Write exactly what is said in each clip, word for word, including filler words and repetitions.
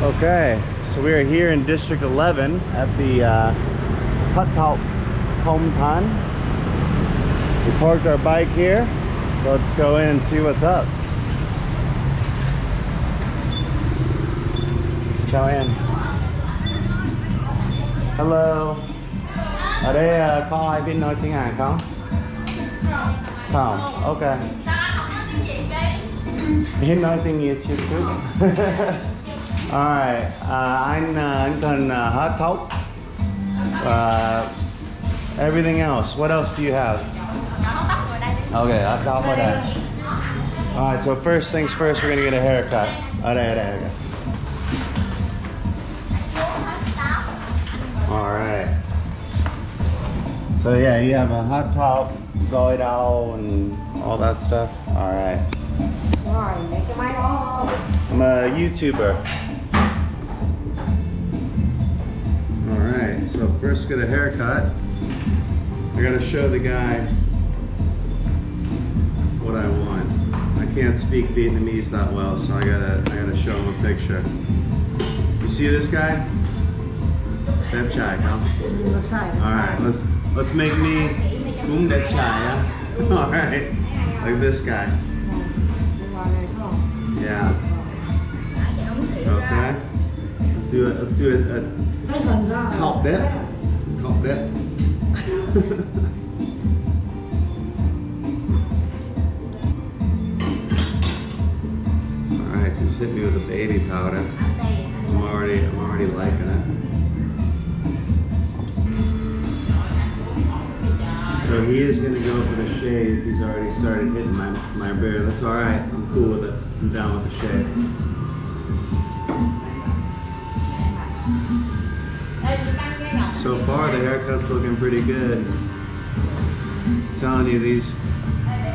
Okay, so we are here in District eleven at the uh, Hot Toc Cong Thanh. We parked our bike here. Let's go in and see what's up. Chào em. Hello. Ở đây uh, có ai biết nói tiếng Hàn không? Không. Ok. Biết nói tiếng Việt chút chút. Alright. Uh, anh uh, anh cần uh, hot toc. Uh, everything else. What else do you have? Okay, hot toc ở đây. Alright. So first things first, we're gonna get a haircut. Ở đây, ở đây, ở đây. Alright. So yeah, you have a hot toc, Gội đầu, and all that stuff. Alright. I'm a YouTuber. Alright, so first get a haircut. I gotta show the guy what I want. I can't speak Vietnamese that well, so I gotta I gotta show him a picture. You see this guy? Nhat Chai, huh? Alright, let's let's make me um Nhat Chai, yeah? Alright. Like this guy. Yeah. Okay. Let's do it let's do it a top dip. Top dip. Alright, so just hit me with a baby powder. I'm already I'm already liking it. So he is going to go for the shave. He's already started hitting my, my beard. That's all right. I'm cool with it. I'm down with the shave. So far, the haircut's looking pretty good. I'm telling you, these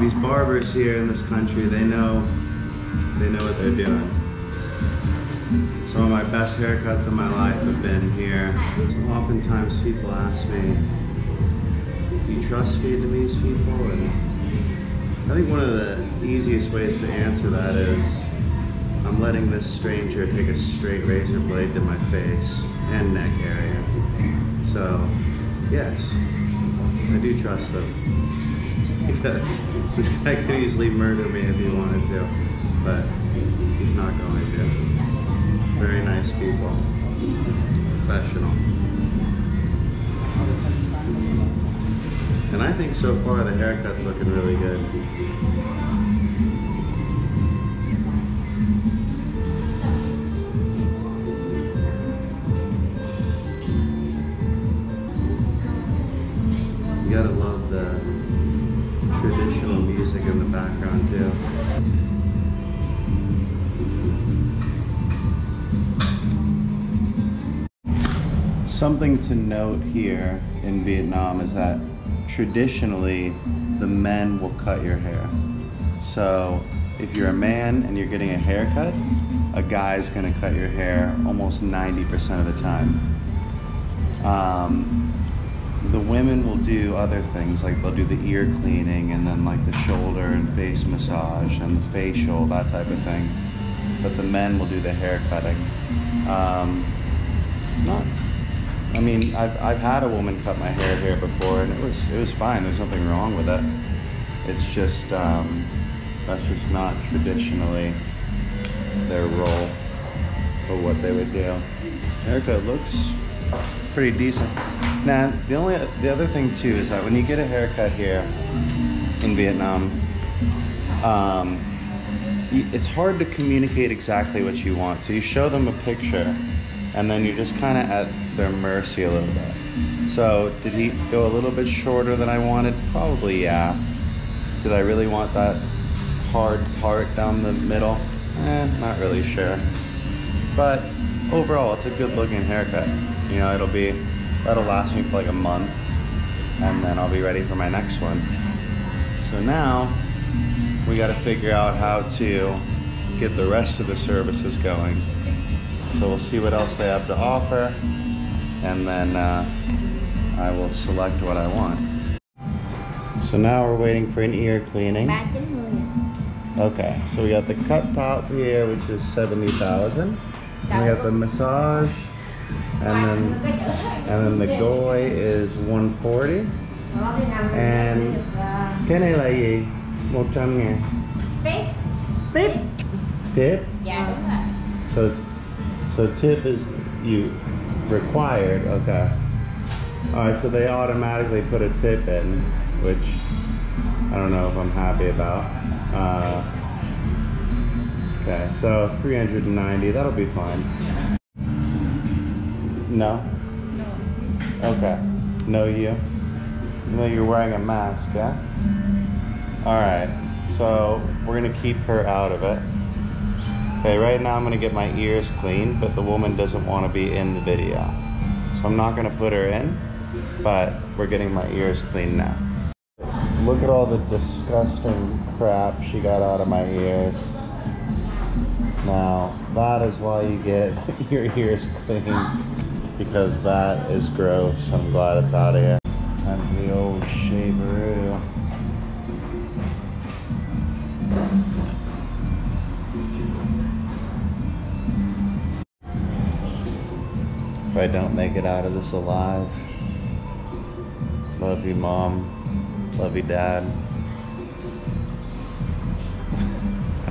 these barbers here in this country, they know they know what they're doing. Some of my best haircuts of my life have been here. So oftentimes, people ask me, do you trust Vietnamese people? And I think one of the easiest ways to answer that is I'm letting this stranger take a straight razor blade to my face and neck area. So, yes, I do trust them. Because this guy could easily murder me if he wanted to, but he's not going to. Very nice people, professional. And I think so far the haircut's looking really good. You gotta love the traditional music in the background too. Something to note here in Vietnam is that traditionally, the men will cut your hair. So if you're a man and you're getting a haircut, a guy's gonna cut your hair almost ninety percent of the time. Um, the women will do other things, like they'll do the ear cleaning and then like the shoulder and face massage and the facial, that type of thing. But the men will do the hair cutting. Um, not I mean, I've, I've had a woman cut my hair here before, and it was it was fine. There's nothing wrong with it. It's just, um, that's just not traditionally their role or what they would do. Haircut looks pretty decent. Now, the only the other thing, too, is that when you get a haircut here in Vietnam, um, it's hard to communicate exactly what you want. So you show them a picture, and then you're just kind of at their mercy a little bit. So, did he go a little bit shorter than I wanted? Probably, yeah. Did I really want that hard part down the middle? Eh, not really sure. But overall, it's a good looking haircut. You know, it'll be, that'll last me for like a month, and then I'll be ready for my next one. So now, we gotta figure out how to get the rest of the services going. So we'll see what else they have to offer, and then uh, I will select what I want. So now we're waiting for an ear cleaning. Okay, so we got the cut top here, which is seventy thousand. We have the massage, and then and then the Gội is one forty. And cái này là gì? một trăm ngàn. Tip. Tip. Tip? Yeah. So so tip is you required. Okay. All right, so they automatically put a tip in, which I don't know if I'm happy about. Uh, Okay, so three hundred ninety, that'll be fine. No? No. Okay. No you? No, you're wearing a mask, yeah? Alright, so we're gonna keep her out of it. Okay, right now I'm gonna get my ears cleaned, but the woman doesn't wanna be in the video. So I'm not gonna put her in, but we're getting my ears cleaned now. Look at all the disgusting crap she got out of my ears. Now, that is why you get your ears cleaned, because that is gross. I'm glad it's out of here. And the old shaver. If I don't make it out of this alive, love you, Mom. Love you, Dad.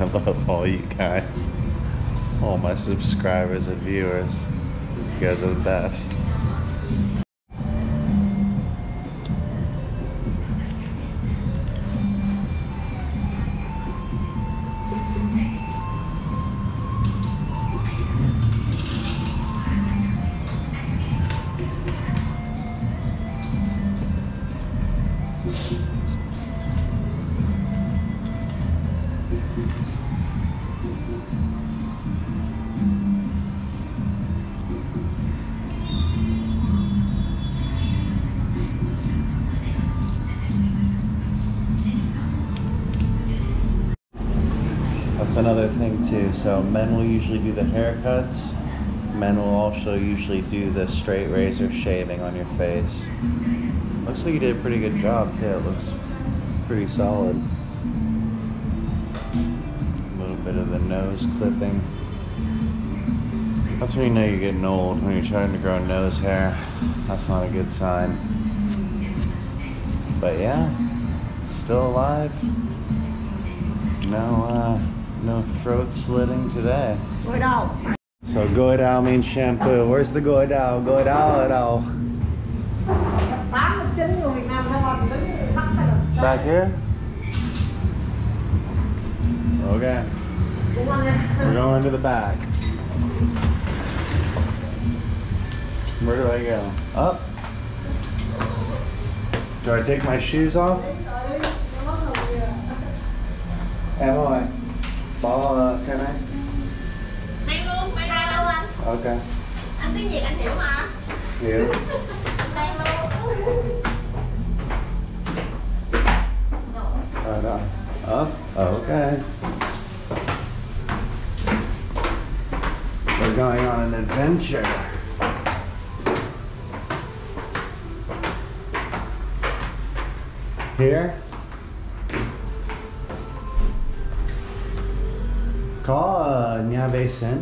I love all you guys, all my subscribers and viewers. You guys are the best. Another thing too, so men will usually do the haircuts, men will also usually do the straight razor shaving on your face. Looks like you did a pretty good job too, it looks pretty solid. A little bit of the nose clipping. That's when you know you're getting old, when you're trying to grow nose hair. That's not a good sign. But yeah, still alive. No uh No throat slitting today. Gội đầu. So Gội đầu means shampoo. Where's the Gội đầu? Gội đầu đầu. Back here? Okay. We're going to the back. Where do I go? Up? Do I take my shoes off? Em ơi. Bỏ uh, cái này. Mang luôn, mang luôn anh. Ok. Anh tiếng Việt anh hiểu mà. Hiểu. Mang luôn. Ờ đó. Ờ, ok. We're going on an adventure. Here. Call uh, Nhat Chai.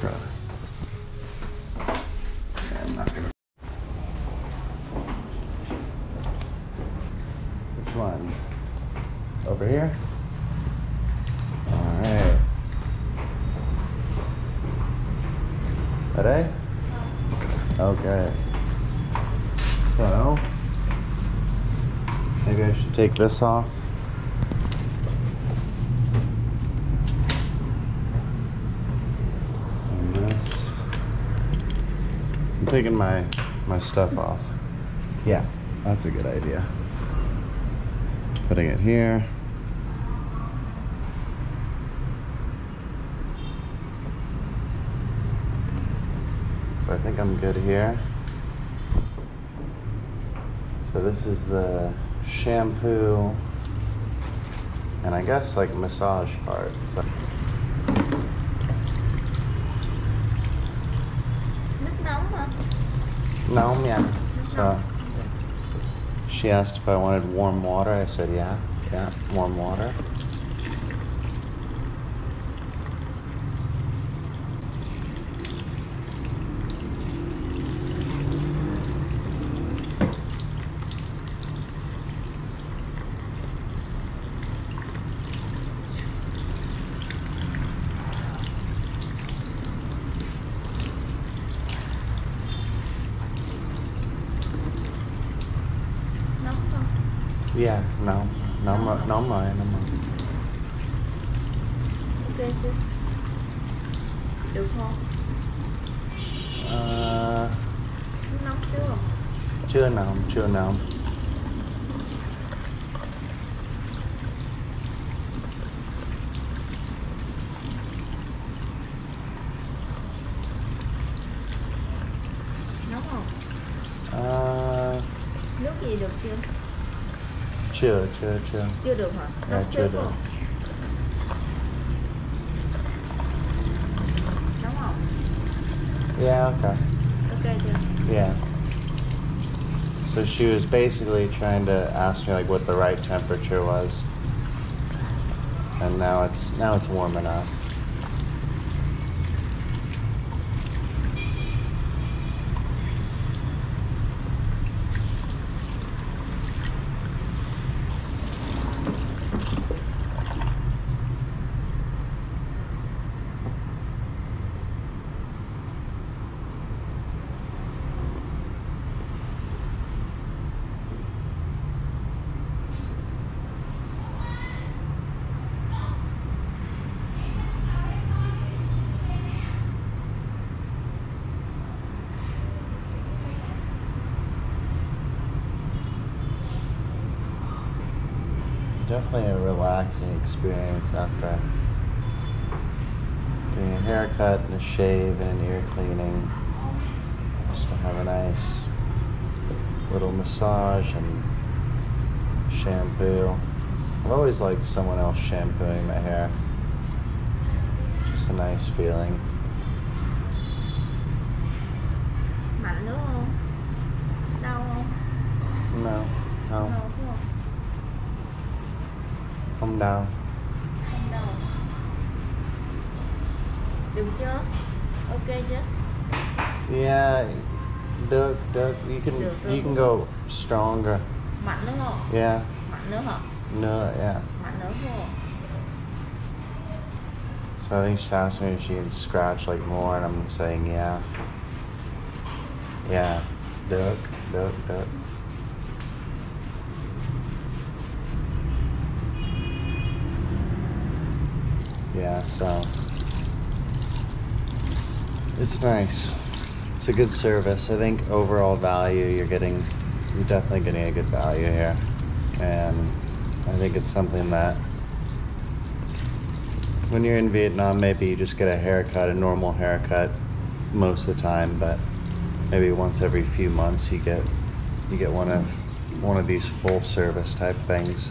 Cross. I'm not gonna. Which one? Over here? Alright. Ready? Okay. So, maybe I should take this off. I'm taking my, my stuff off. Yeah, that's a good idea. Putting it here. So I think I'm good here. So this is the shampoo and I guess like massage part. So. No, yeah. So she asked if I wanted warm water. I said, yeah, yeah, warm water. Yeah, no, no, no, no, no, no. Okay, sir. Được không? Uh, nóng chưa? Chưa nóng, chưa nóng. Nóng không? Uh, Nước gì được chưa? Chưa, chưa, chưa. Chưa được hả? Nóng yeah, chưa, chưa được. Yeah, okay. Okay, yeah. Yeah. So she was basically trying to ask me like what the right temperature was. And now it's now it's warm enough. Definitely a relaxing experience after getting a haircut and a shave and an ear cleaning. Just to have a nice little massage and shampoo. I've always liked someone else shampooing my hair. It's just a nice feeling. No, no. Không đau. Không đau. Được chưa? Okay chứ? Yeah, được, được. You can được, được. You can go stronger. Mạnh nữa không? Yeah. Mạnh nữa hả? No, yeah. Mạnh nữa không? So I think she asked me if she can scratch like more, and I'm saying yeah. Yeah, được, được, được. Yeah, so it's nice. It's a good service. I think overall value you're getting, you're definitely getting a good value here, and I think it's something that when you're in Vietnam, maybe you just get a haircut, a normal haircut, most of the time, but maybe once every few months you get you get one of one of these full service type things.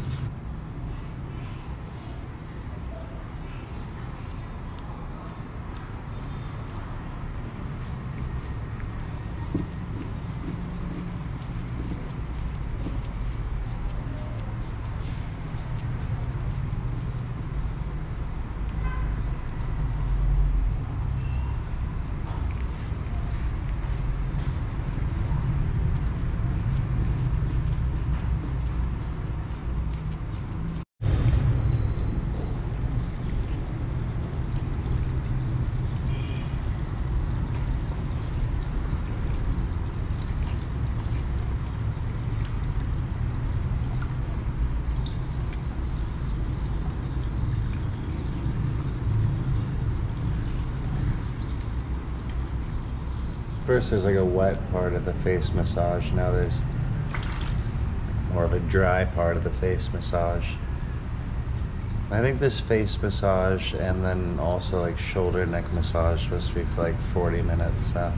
First there's like a wet part of the face massage, now there's more of a dry part of the face massage. I think this face massage and then also like shoulder neck massage is supposed to be for like forty minutes, so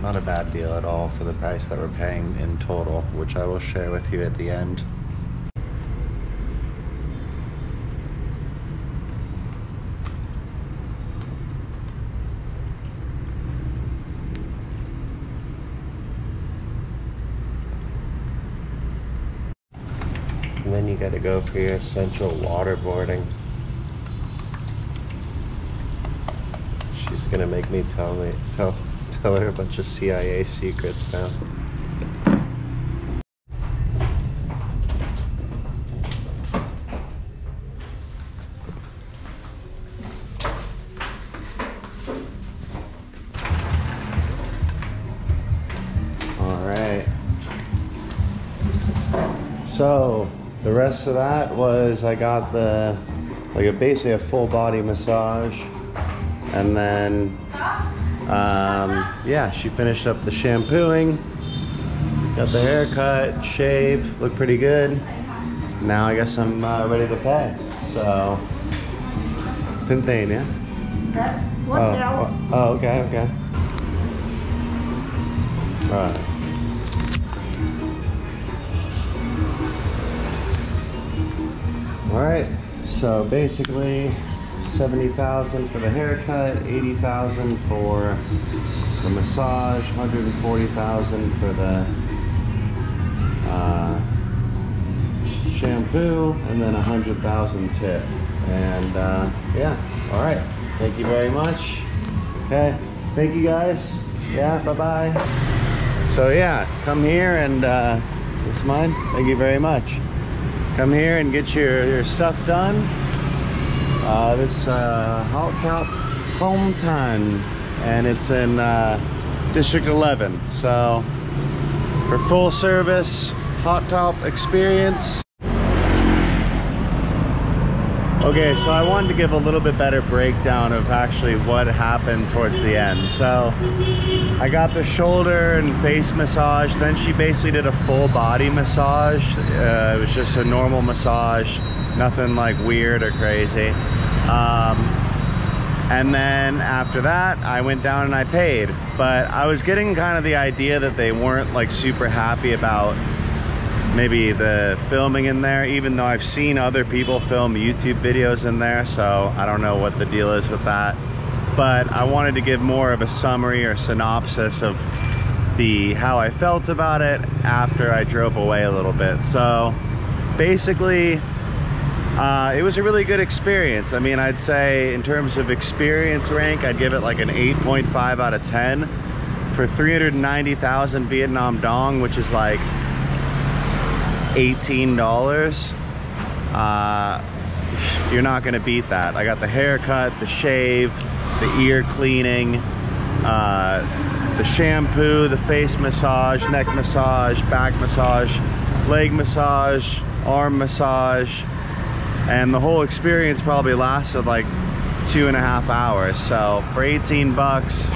not a bad deal at all for the price that we're paying in total, which I will share with you at the end. Then you gotta go for your essential waterboarding. She's gonna make me tell me tell tell her a bunch of C I A secrets now. So the rest of that was I got the like a, basically a full body massage, and then um, yeah, she finished up the shampooing, got the haircut, shave, looked pretty good. Now I guess I'm uh, ready to pay. So Tintania. Yeah? Oh, oh, okay, okay. All right. All right, so basically seventy thousand for the haircut, eighty thousand for the massage, one hundred forty thousand for the uh, shampoo, and then one hundred thousand tip. And uh, yeah, all right, thank you very much. Okay, thank you guys. Yeah, bye-bye. So yeah, come here and uh, it's mine. Thank you very much. Come here and get your, your stuff done. Uh, this uh, Hot Toc Cong Thanh, and it's in uh, District eleven. So for full service Hot Toc experience. Okay, so I wanted to give a little bit better breakdown of actually what happened towards the end. So I got the shoulder and face massage, then she basically did a full body massage. Uh, it was just a normal massage, nothing like weird or crazy. Um, and then after that, I went down and I paid. But I was getting kind of the idea that they weren't like super happy about maybe the filming in there, even though I've seen other people film YouTube videos in there, so I don't know what the deal is with that. But I wanted to give more of a summary or synopsis of the how I felt about it after I drove away a little bit. So basically uh, it was a really good experience. I mean, I'd say in terms of experience rank, I'd give it like an eight point five out of ten for three hundred ninety thousand Vietnam dong, which is like eighteen dollars. Uh, you're not gonna beat that. I got the haircut, the shave, the ear cleaning, uh, the shampoo, the face massage, neck massage, back massage, leg massage, arm massage, and the whole experience probably lasted like two and a half hours. So for eighteen bucks,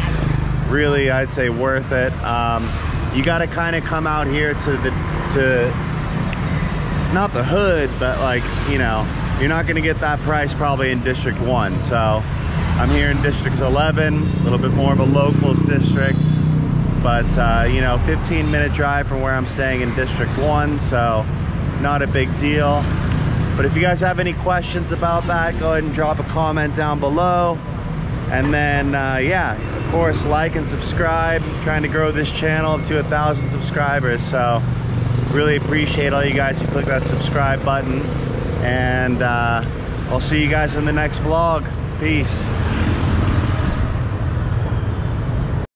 really I'd say worth it. Um, you gotta kinda come out here to the, to not the hood, but like, you know, you're not gonna get that price probably in District one. So I'm here in District eleven, a little bit more of a locals district, but uh, you know, fifteen minute drive from where I'm staying in District one, so not a big deal. But if you guys have any questions about that, go ahead and drop a comment down below. And then, uh, yeah, of course, like and subscribe. I'm trying to grow this channel up to a thousand subscribers, so really appreciate all you guys who click that subscribe button, and uh, I'll see you guys in the next vlog. Peace.